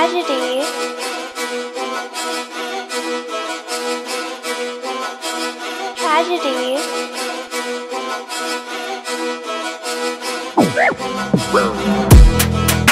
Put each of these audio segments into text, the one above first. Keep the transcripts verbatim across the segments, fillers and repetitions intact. Tragedy. Tragedy. Tragedy.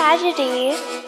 Tragedy.